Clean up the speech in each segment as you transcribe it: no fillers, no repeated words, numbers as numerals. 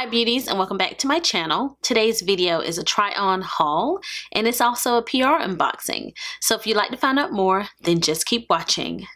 Hi beauties, and welcome back to my channel. Today's video is a try on haul, and it's also a PR unboxing. So if you'd like to find out more, then just keep watching.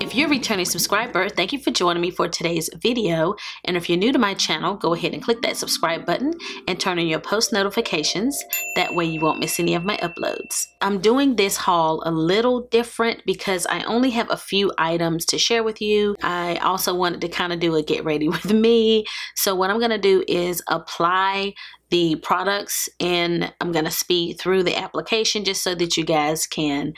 If you're a returning subscriber, thank you for joining me for today's video. And if you're new to my channel, go ahead and click that subscribe button and turn on your post notifications. That way you won't miss any of my uploads. I'm doing this haul a little different because I only have a few items to share with you. I also wanted to kind of do a get ready with me. So what I'm going to do is apply the products, and I'm gonna speed through the application just so that you guys can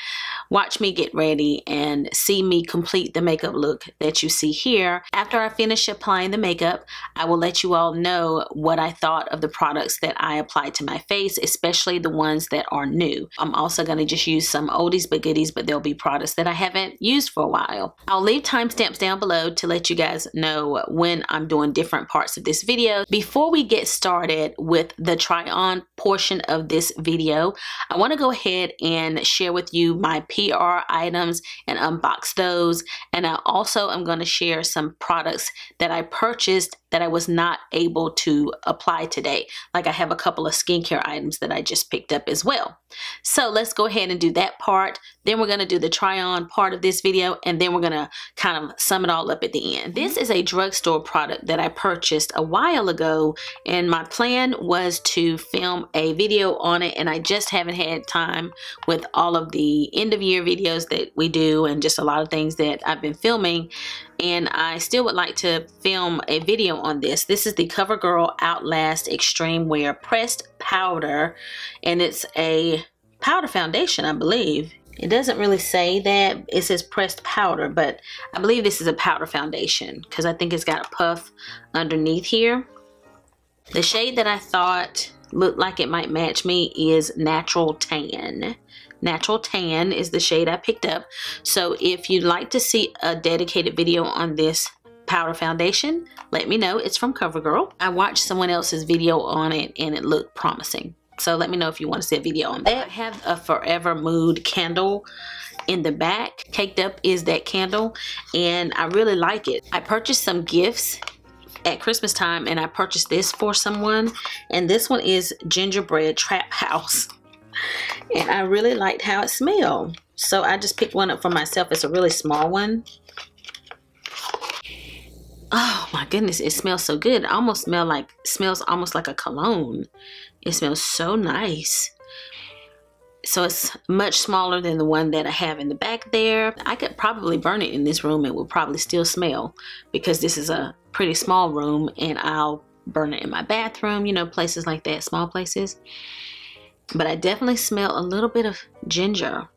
watch me get ready and see me complete the makeup look that you see here. After I finish applying the makeup, I will let you all know what I thought of the products that I applied to my face, especially the ones that are new. I'm also gonna just use some oldies but goodies, but there'll be products that I haven't used for a while. I'll leave timestamps down below to let you guys know when I'm doing different parts of this video. Before we get started with the try on portion of this video, I want to go ahead and share with you my PR items and unbox those, and I also am going to share some products that I purchased that I was not able to apply today. Like I have a couple of skincare items that I just picked up as well. So let's go ahead and do that part. Then we're going to do the try on part of this video, and then we're going to kind of sum it all up at the end. This is a drugstore product that I purchased a while ago, and my plan was to film a video on it, and I just haven't had time with all of the end of year videos that we do and just a lot of things that I've been filming. And I still would like to film a video on this. This is the CoverGirl Outlast Extreme Wear Pressed Powder, and it's a powder foundation, I believe. It doesn't really say that. It says pressed powder, but I believe this is a powder foundation because I think it's got a puff underneath here. The shade that I thought looked like it might match me is Natural Tan. Natural Tan is the shade I picked up. So if you'd like to see a dedicated video on this powder foundation, let me know. It's from CoverGirl. I watched someone else's video on it and it looked promising. So let me know if you want to see a video on that. I have a FORVR Mood candle in the back. Caked Up is that candle, and I really like it. I purchased some gifts at Christmas time, and I purchased this for someone, and this one is Gingerbread Trap House, and I really liked how it smelled, so I just picked one up for myself. It's a really small one. Oh my goodness, it smells so good. It almost smells almost like a cologne. It smells so nice. So it's much smaller than the one that I have in the back there. I could probably burn it in this room. It will probably still smell because this is a pretty small room, and I'll burn it in my bathroom, you know, places like that, small places. But I definitely smell a little bit of ginger,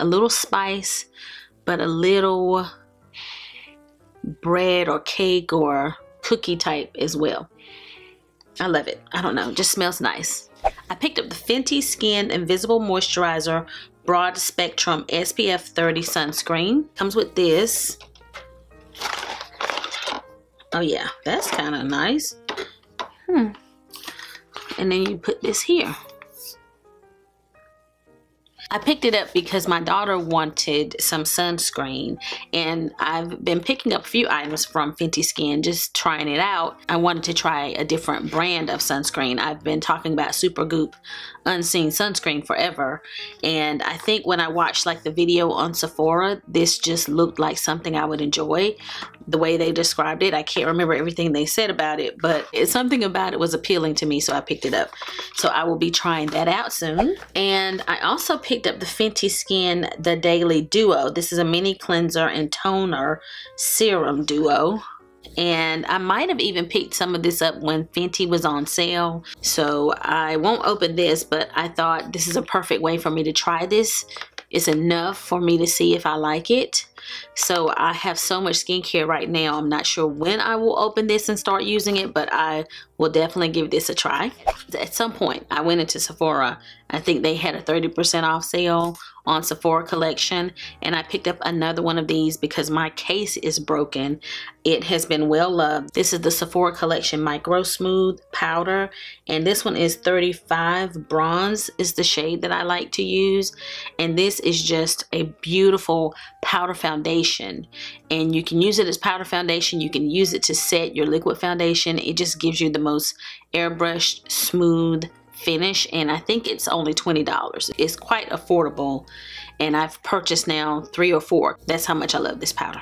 a little spice, but a little bread or cake or cookie type as well. I love it. I don't know, it just smells nice. I picked up the Fenty Skin Invisible Moisturizer Broad Spectrum SPF 30 Sunscreen. Comes with this. Oh yeah, that's kind of nice. And then you put this here. I picked it up because my daughter wanted some sunscreen, and I've been picking up a few items from Fenty Skin, just trying it out. I wanted to try a different brand of sunscreen. I've been talking about Supergoop Unseen Sunscreen forever, and I think when I watched like the video on Sephora, this just looked like something I would enjoy. The way they described it, I can't remember everything they said about it, but something about it was appealing to me, so I picked it up. So I will be trying that out soon. And I also picked up the Fenty Skin The Daily Duo. This is a mini cleanser and toner serum duo, and I might have even picked some of this up when Fenty was on sale, so I won't open this, but I thought this is a perfect way for me to try this. It's enough for me to see if I like it. So I have so much skincare right now, I'm not sure when I will open this and start using it, but I will definitely give this a try. At some point, I went into Sephora. I think they had a 30% off sale on Sephora collection, and I picked up another one of these because my case is broken. It has been well loved. This is the Sephora collection micro smooth powder, and this one is 35 bronze is the shade that I like to use, and this is just a beautiful powder foundation, and you can use it as powder foundation, you can use it to set your liquid foundation. It just gives you the most airbrushed smooth finish, and I think it's only $20. It's quite affordable, and I've purchased now 3 or 4. That's how much I love this powder.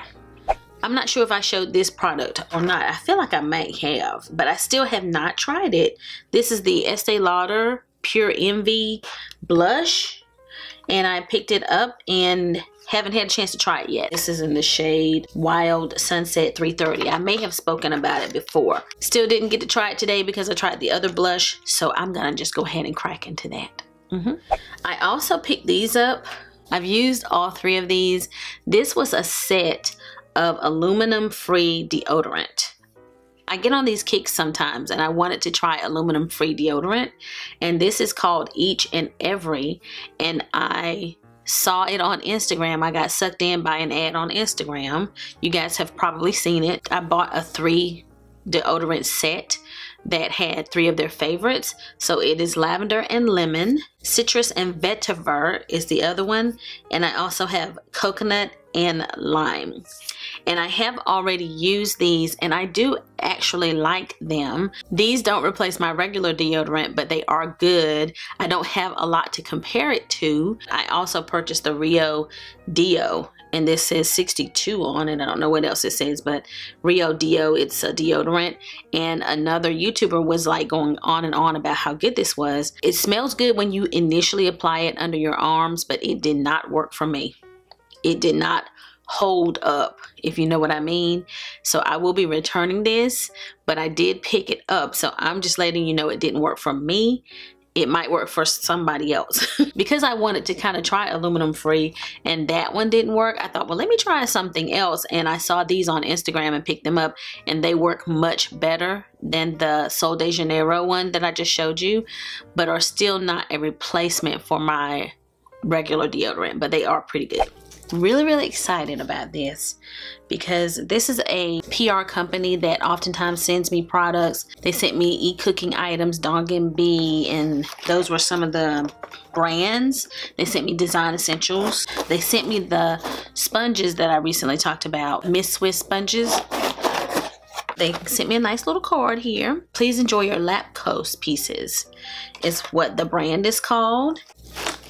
I'm not sure if I showed this product or not. I feel like I might have, but I still have not tried it. This is the Estée Lauder Pure Envy Blush, and I picked it up and haven't had a chance to try it yet. This is in the shade Wild Sunset 330. I may have spoken about it before. Still didn't get to try it today because I tried the other blush, so I'm gonna just go ahead and crack into that. I also picked these up. I've used all 3 of these. This was a set of aluminum-free deodorant. I get on these kicks sometimes, and I wanted to try aluminum-free deodorant, and this is called Each and Every, and I saw it on Instagram. I got sucked in by an ad on Instagram. You guys have probably seen it. I bought a 3 deodorant set that had 3 of their favorites. So it is lavender and lemon, citrus and vetiver is the other one, and I also have coconut and lime. And I have already used these, and I do actually like them. These don't replace my regular deodorant, but they are good. I don't have a lot to compare it to. I also purchased the Rio Deo, and this says 62 on it. I don't know what else it says, but Rio Deo, it's a deodorant. And another YouTuber was like going on and on about how good this was. It smells good when you initially apply it under your arms, but it did not work for me. It did not hold up, if you know what I mean. So I will be returning this, but I did pick it up. So I'm just letting you know it didn't work for me. It might work for somebody else. Because I wanted to kind of try aluminum free and that one didn't work, I thought, well, let me try something else. And I saw these on Instagram and picked them up, and they work much better than the Sol de Janeiro one that I just showed you, but are still not a replacement for my regular deodorant, but they are pretty good. Really excited about this because this is a PR company that oftentimes sends me products. They sent me eCooking items, Dongan B, and those were some of the brands. They sent me Design Essentials. They sent me the sponges that I recently talked about, Miss Swiss sponges. They sent me a nice little card here. Please enjoy your LAPCOS pieces is what the brand is called.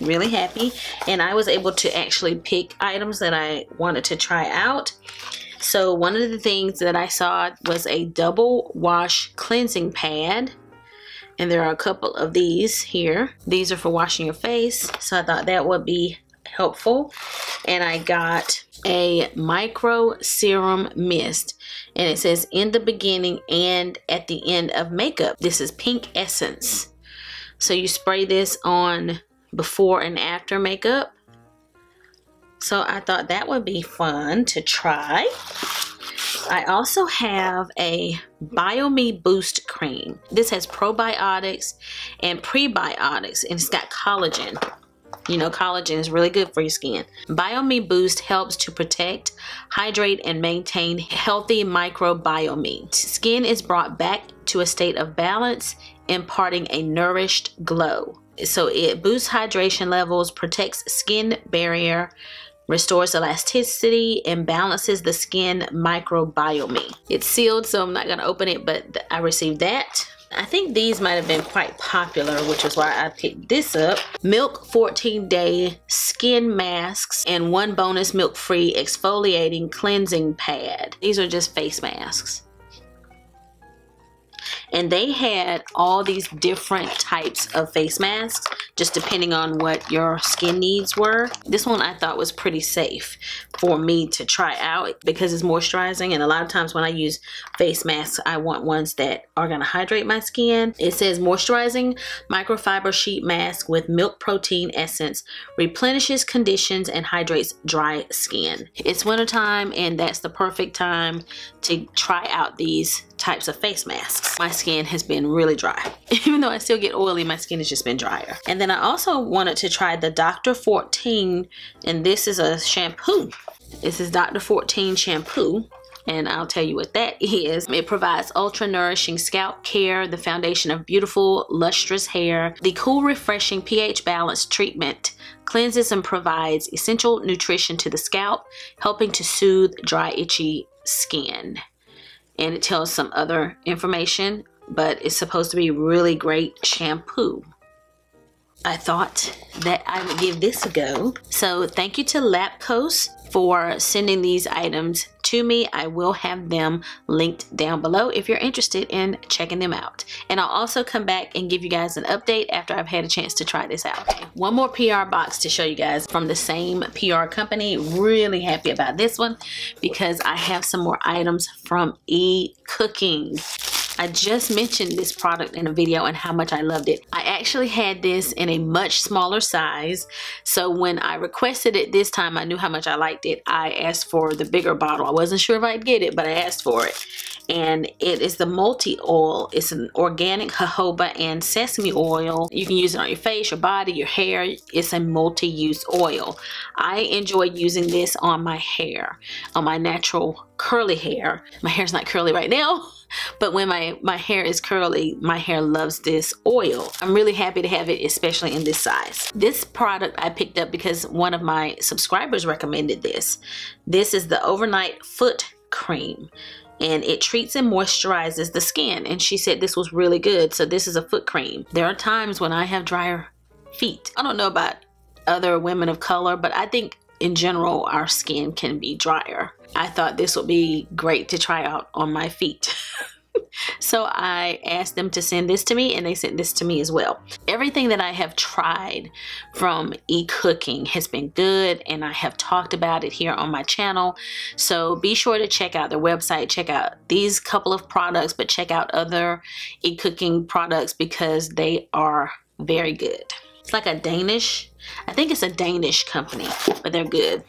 Really happy, and I was able to actually pick items that I wanted to try out. So one of the things that I saw was a double wash cleansing pad, and there are a couple of these here. These are for washing your face, so I thought that would be helpful. And I got a micro serum mist, and it says in the beginning and at the end of makeup. This is pink essence, so you spray this on before and after makeup. So I thought that would be fun to try. I also have a Biome Boost cream. This has probiotics and prebiotics, and it's got collagen. You know, collagen is really good for your skin. Biome Boost helps to protect, hydrate, and maintain healthy microbiome. Skin is brought back to a state of balance, imparting a nourished glow. So it boosts hydration levels, protects skin barrier, restores elasticity, and balances the skin microbiome. It's sealed, so I'm not going to open it, but I received that. I think these might have been quite popular, which is why I picked this up. Milk 14-day skin masks and 1 bonus milk-free exfoliating cleansing pad. These are just face masks. And they had all these different types of face masks, just depending on what your skin needs were. This one I thought was pretty safe for me to try out because it's moisturizing, and a lot of times when I use face masks, I want ones that are gonna hydrate my skin. It says moisturizing microfiber sheet mask with milk protein essence, replenishes, conditions, and hydrates dry skin. It's wintertime, and that's the perfect time to try out these types of face masks. My skin skin has been really dry. Even though I still get oily, my skin has just been drier. And then I also wanted to try the Dr. 14, and this is a shampoo. This is Dr. 14 shampoo. And I'll tell you what that is. It provides ultra nourishing scalp care, the foundation of beautiful, lustrous hair. The cool, refreshing pH balance treatment cleanses and provides essential nutrition to the scalp, helping to soothe dry, itchy skin. And it tells some other information, but it's supposed to be really great shampoo. I thought that I would give this a go. So thank you to LAPCOS for sending these items to me. I will have them linked down below if you're interested in checking them out. And I'll also come back and give you guys an update after I've had a chance to try this out. One more PR box to show you guys from the same PR company. Really happy about this one because I have some more items from eCooking. I just mentioned this product in a video and how much I loved it. I actually had this in a much smaller size, so when I requested it this time, I knew how much I liked it. I asked for the bigger bottle. I wasn't sure if I'd get it, but I asked for it. And it is the multi-oil. It's an organic jojoba and sesame oil. You can use it on your face, your body, your hair. It's a multi-use oil. I enjoy using this on my hair, on my natural curly hair. My hair's not curly right now, but when my hair is curly, my hair loves this oil. I'm really happy to have it, especially in this size. This product I picked up because one of my subscribers recommended this. This is the Overnight Foot Cream, and it treats and moisturizes the skin, and she said this was really good. So this is a foot cream. There are times when I have drier feet. I don't know about other women of color, but I think in general our skin can be drier. I thought this would be great to try out on my feet. So I asked them to send this to me, and they sent this to me as well. Everything that I have tried from eCooking has been good, and I have talked about it here on my channel. So be sure to check out their website, check out these couple of products, but check out other eCooking products because they are very good. It's like a Danish, I think it's a Danish company, but they're good.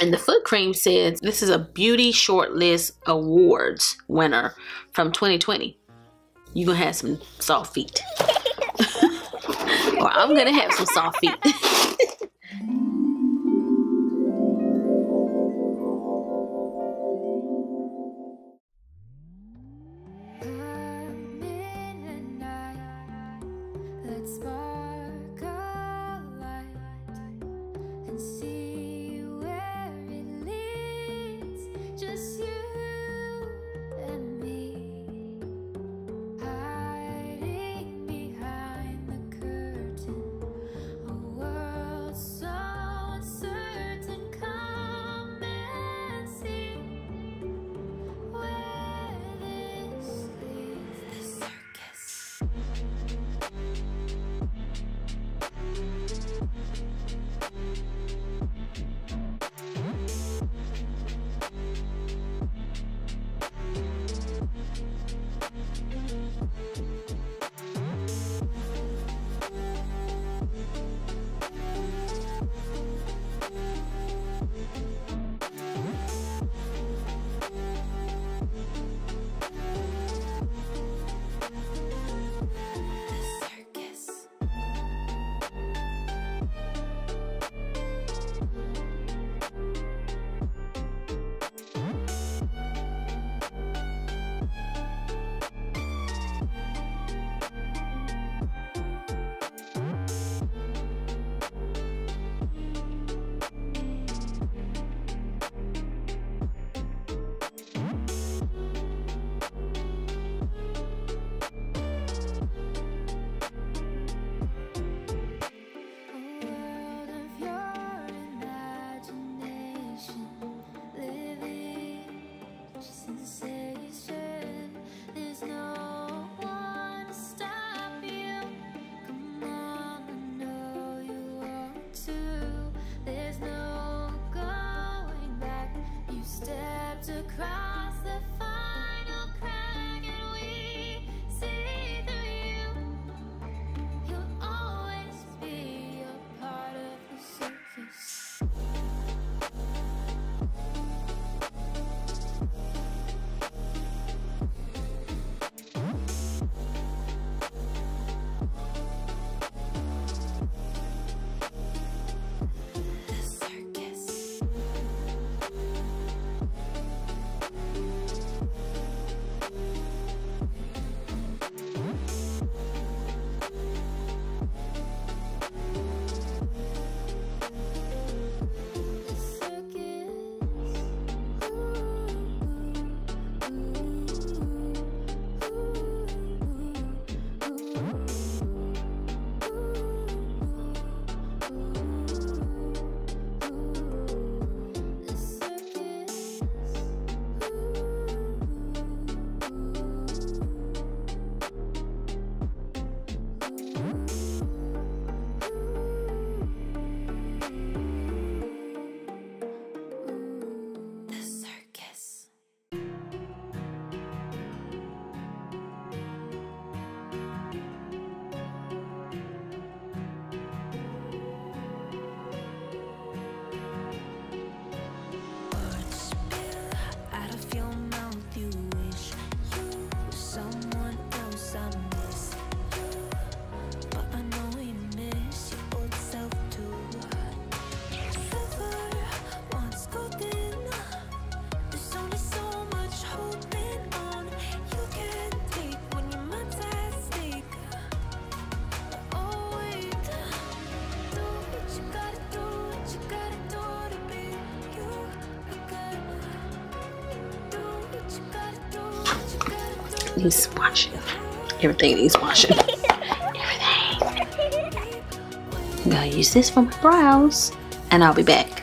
And the foot cream says this is a beauty shortlist awards winner from 2020. You're gonna have some soft feet. Or I'm gonna have some soft feet. needs washing. Everything needs washing. Everything. I'm gonna use this for my brows and I'll be back.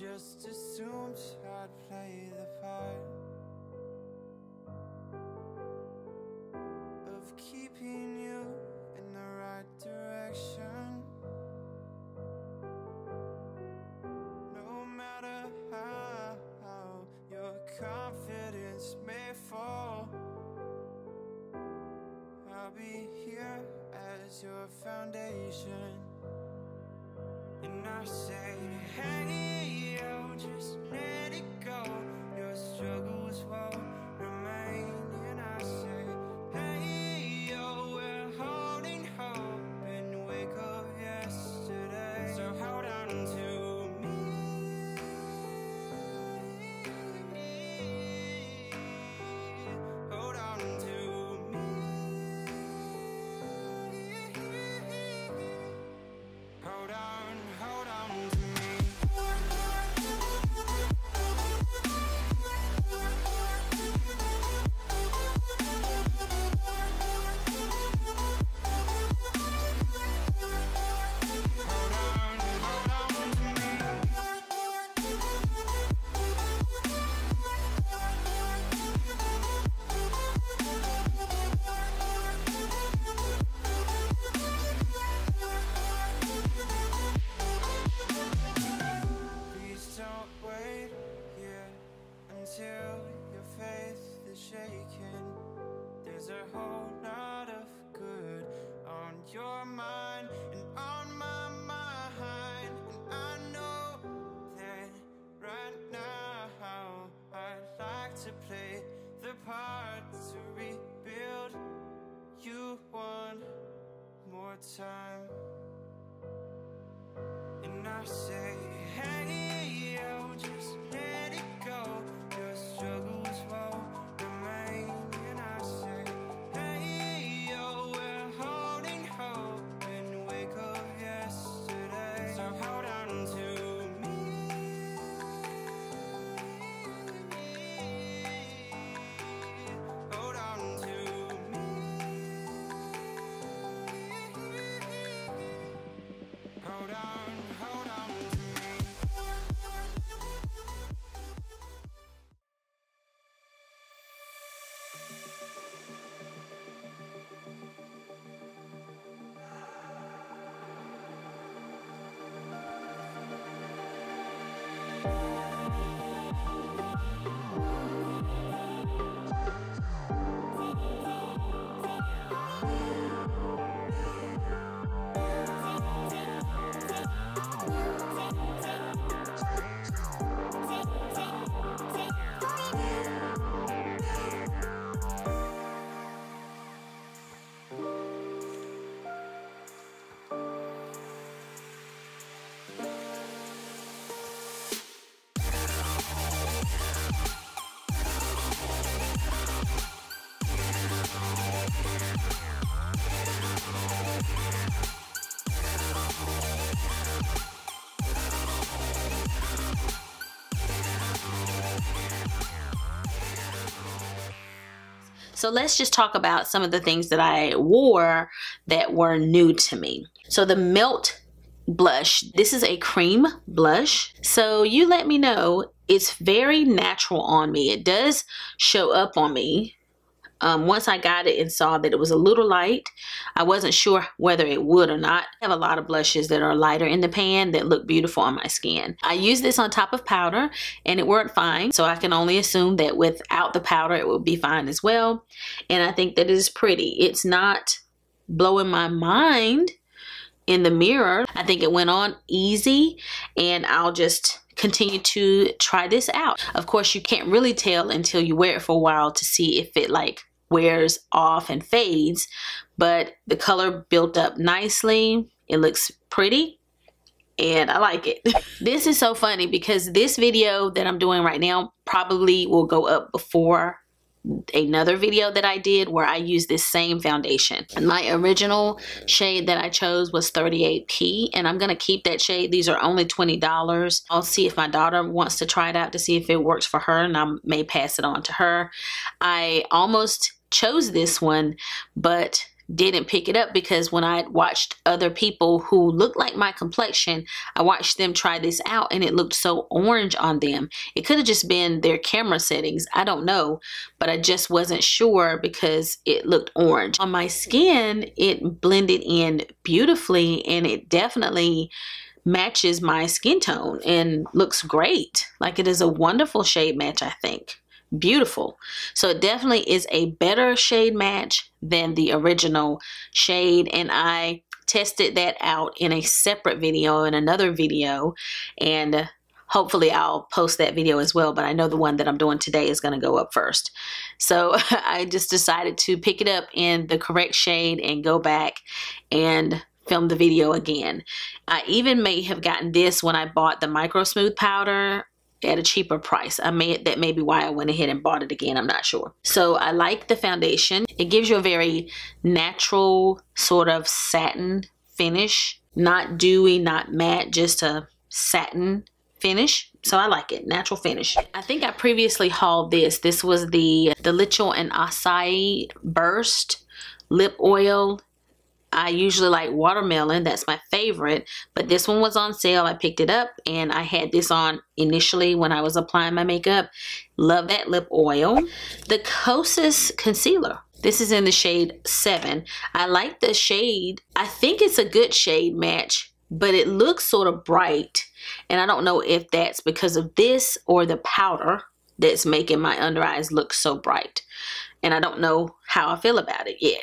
Just assumed I'd play the part of keeping you in the right direction, no matter how your confidence may fall. I'll be here as your foundation. And I say, hey, yo, just let it go. Your struggles won't remain. And I say, hey, yo, we're holding hope and wake up yesterday. So hold on to me. Hold on to me. Hold on. Time and I say, hey, yo, just let it go. Your struggles won't remain. And I say, hey, yo, we're holding hope and wake up yesterday. So hold on to me. So let's just talk about some of the things that I wore that were new to me. So the Melt Blush, this is a cream blush. So you let me know, it's very natural on me. It does show up on me. Once I got it and saw that it was a little light, I wasn't sure whether it would or not. I have a lot of blushes that are lighter in the pan that look beautiful on my skin. I used this on top of powder and it worked fine. So I can only assume that without the powder, it would be fine as well. And I think that it is pretty. It's not blowing my mind in the mirror. I think it went on easy and I'll just continue to try this out. Of course, you can't really tell until you wear it for a while to see if it like wears off and fades, but the color built up nicely. It looks pretty and I like it. This is so funny because this video that I'm doing right now probably will go up before another video that I did where I used this same foundation. And my original shade that I chose was 38P and I'm gonna keep that shade. These are only $20. I'll see if my daughter wants to try it out to see if it works for her and I may pass it on to her. I almost chose this one but didn't pick it up because when I watched other people who looked like my complexion, I watched them try this out and it looked so orange on them. It could have just been their camera settings, I don't know, but I just wasn't sure because it looked orange. On my skin, it blended in beautifully and it definitely matches my skin tone and looks great. Like it is a wonderful shade match, I think. Beautiful. So it definitely is a better shade match than the original shade and I tested that out in a separate video, in another video, and hopefully I'll post that video as well, but I know the one that I'm doing today is going to go up first. So I just decided to pick it up in the correct shade and go back and film the video again. I even may have gotten this when I bought the micro smooth powder at a cheaper price. That may be why I went ahead and bought it again, I'm not sure. So I like the foundation. It gives you a very natural sort of satin finish. Not dewy, not matte, just a satin finish. So I like it, natural finish. I think I previously hauled this. This was the Litchul and Acai Burst Lip Oil. I usually like watermelon, that's my favorite, but this one was on sale. I picked it up and I had this on initially when I was applying my makeup. Love that lip oil. The Kosas concealer. This is in the shade 7. I like the shade. I think it's a good shade match, but it looks sort of bright. And I don't know if that's because of this or the powder that's making my under eyes look so bright. And I don't know how I feel about it yet.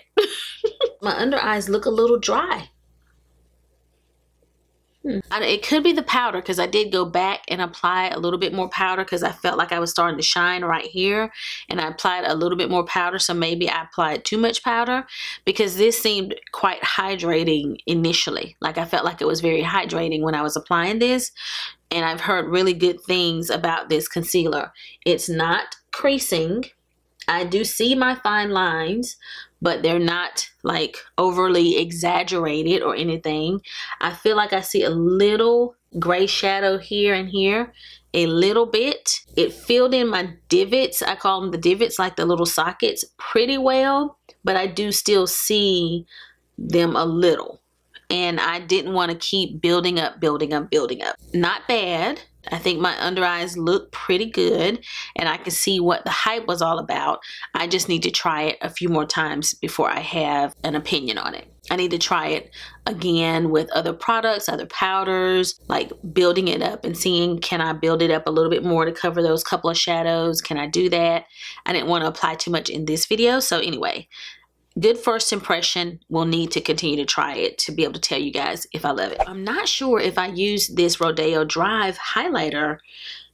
My under eyes look a little dry. It could be the powder because I did go back and apply a little bit more powder because I felt like I was starting to shine right here and I applied a little bit more powder. So maybe I applied too much powder because this seemed quite hydrating initially. Like I felt like it was very hydrating when I was applying this and I've heard really good things about this concealer. It's not creasing. I do see my fine lines, but they're not like overly exaggerated or anything. I feel like I see a little gray shadow here and here, a little bit. It filled in my divots. I call them the divots, like the little sockets, pretty well, but I do still see them a little. And I didn't want to keep building up, building up, building up. Not bad. I think my under eyes look pretty good and I can see what the hype was all about. I just need to try it a few more times before I have an opinion on it. I need to try it again with other products, other powders, like building it up and seeing, can I build it up a little bit more to cover those couple of shadows? Can I do that? I didn't want to apply too much in this video. So anyway, good first impression. We'll need to continue to try it to be able to tell you guys if I love it. I'm not sure if I used this Rodeo Drive highlighter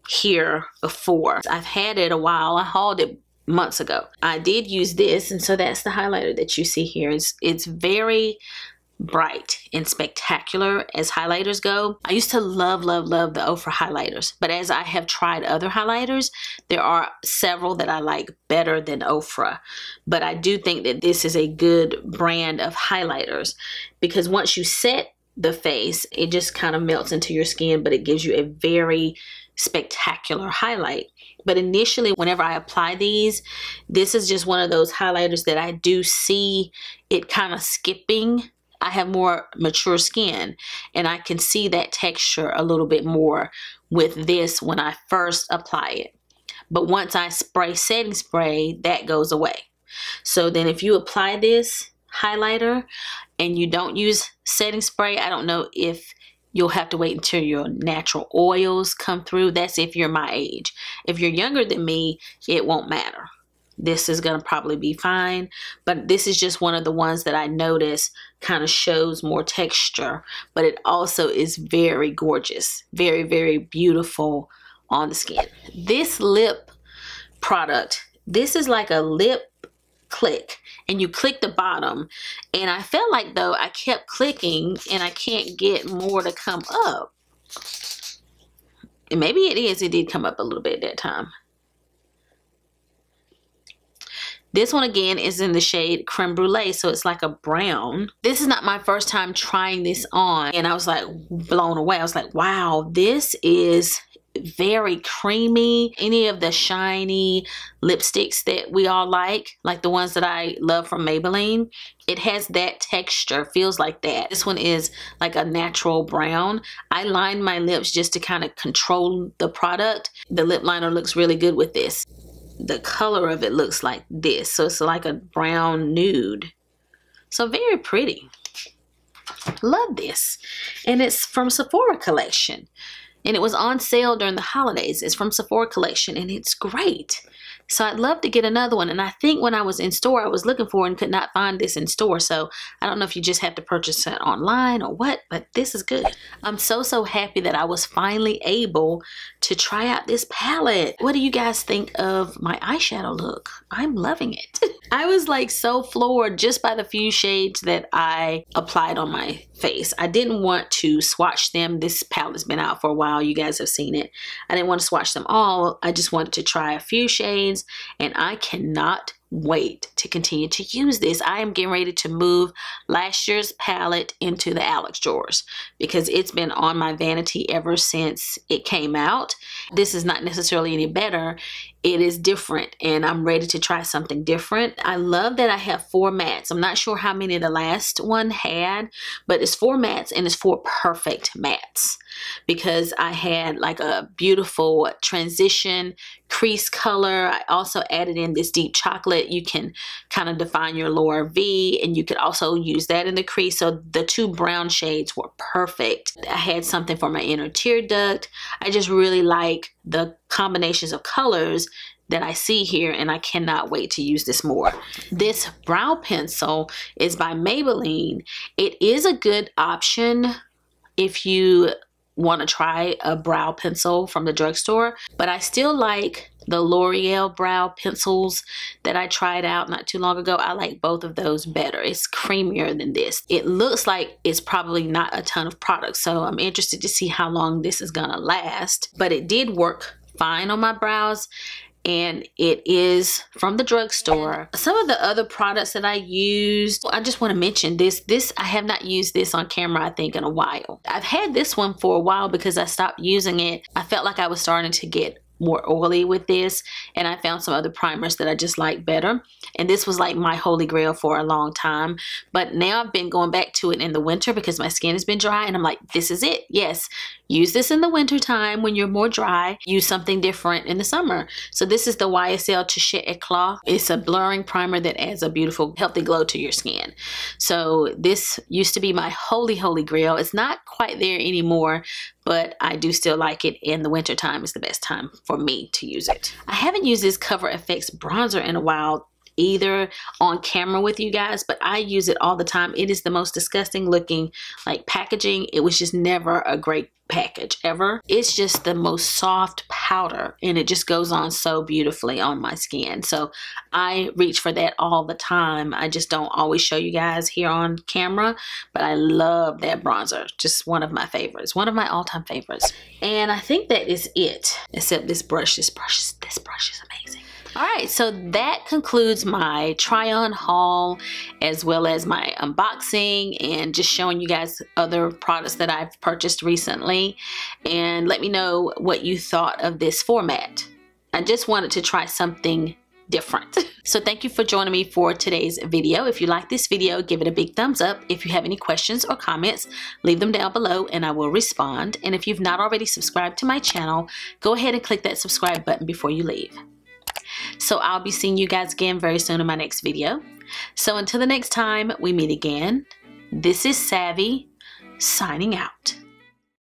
here before. I've had it a while. I hauled it months ago. I did use this, and so that's the highlighter that you see here. It's very bright and spectacular as highlighters go. I used to love, love, love the Ofra highlighters, but as I have tried other highlighters, there are several that I like better than Ofra. But I do think that this is a good brand of highlighters because once you set the face, it just kind of melts into your skin, but it gives you a very spectacular highlight. But initially, whenever I apply these, this is just one of those highlighters that I do see it kind of skipping. I have more mature skin and I can see that texture a little bit more with this when I first apply it. But once I spray setting spray, that goes away. So then if you apply this highlighter and you don't use setting spray, I don't know if you'll have to wait until your natural oils come through. That's if you're my age. If you're younger than me, it won't matter. This is gonna probably be fine, but this is just one of the ones that I notice kind of shows more texture, but it also is very gorgeous, very, very beautiful on the skin. This lip product, this is like a lip click, and you click the bottom, and I felt like though I kept clicking and I can't get more to come up. And maybe it is, it did come up a little bit that time. This one again is in the shade Creme Brulee, so it's like a brown. This is not my first time trying this on, and I was like blown away. I was like, wow, this is very creamy. Any of the shiny lipsticks that we all like the ones that I love from Maybelline, it has that texture, feels like that. This one is like a natural brown. I lined my lips just to kind of control the product. The lip liner looks really good with this. The color of it looks like this, so it's like a brown nude, so very pretty. Love this, and it's from Sephora collection, and it was on sale during the holidays. It's from Sephora collection and it's great, so I'd love to get another one. And I think when I was in store I was looking for and could not find this in store, so I don't know if you just have to purchase it online or what, but this is good. I'm so happy that I was finally able to try out this palette. What do you guys think of my eyeshadow look? I'm loving it. I was like so floored just by the few shades that I applied on my face. I didn't want to swatch them. This palette's been out for a while, you guys have seen it. I didn't want to swatch them all. I just wanted to try a few shades, and I cannot wait to continue to use this. I am getting ready to move last year's palette into the Alex drawers because it's been on my vanity ever since it came out. This is not necessarily any better. It is different, and I'm ready to try something different. I love that I have four mattes. I'm not sure how many the last one had, but it's four mattes and it's four perfect mattes because I had like a beautiful transition crease color. I also added in this deep chocolate. You can kind of define your lower V, and you could also use that in the crease. So the two brown shades were perfect. I had something for my inner tear duct. I just really like the combinations of colors that I see here, and I cannot wait to use this more. This brow pencil is by Maybelline. It is a good option if you want to try a brow pencil from the drugstore, but I still like the L'Oreal brow pencils that I tried out not too long ago. I like both of those better. It's creamier than this. It looks like it's probably not a ton of product, so I'm interested to see how long this is gonna last, but it did work fine on my brows, and it is from the drugstore. Some of the other products that I used, I just want to mention this. I have not used this on camera, I think, in a while. I've had this one for a while because I stopped using it. I felt like I was starting to get more oily with this, and I found some other primers that I just like better, and this was like my holy grail for a long time. But now I've been going back to it in the winter because my skin has been dry, and I'm like, this is it. Yes, use this in the winter time when you're more dry. Use something different in the summer. So this is the YSL Touche Eclat. It's a blurring primer that adds a beautiful healthy glow to your skin. So this used to be my holy grail. It's not quite there anymore, but I do still like it. In the winter time is the best time for me to use it. I haven't used this Cover FX bronzer in a while either on camera with you guys, but I use it all the time. It is the most disgusting looking like packaging. It was just never a great package ever. It's just the most soft powder, and it just goes on so beautifully on my skin. So I reach for that all the time. I just don't always show you guys here on camera, but I love that bronzer. Just one of my favorites, one of my all-time favorites. And I think that is it, except this brush. This brush is amazing. All right, so that concludes my try on haul as well as my unboxing and just showing you guys other products that I've purchased recently. And let me know what you thought of this format. I just wanted to try something different. So thank you for joining me for today's video. If you like this video, give it a big thumbs up. If you have any questions or comments, leave them down below and I will respond. And if you've not already subscribed to my channel, go ahead and click that subscribe button before you leave. So I'll be seeing you guys again very soon in my next video. So until the next time we meet again, this is Savvy signing out.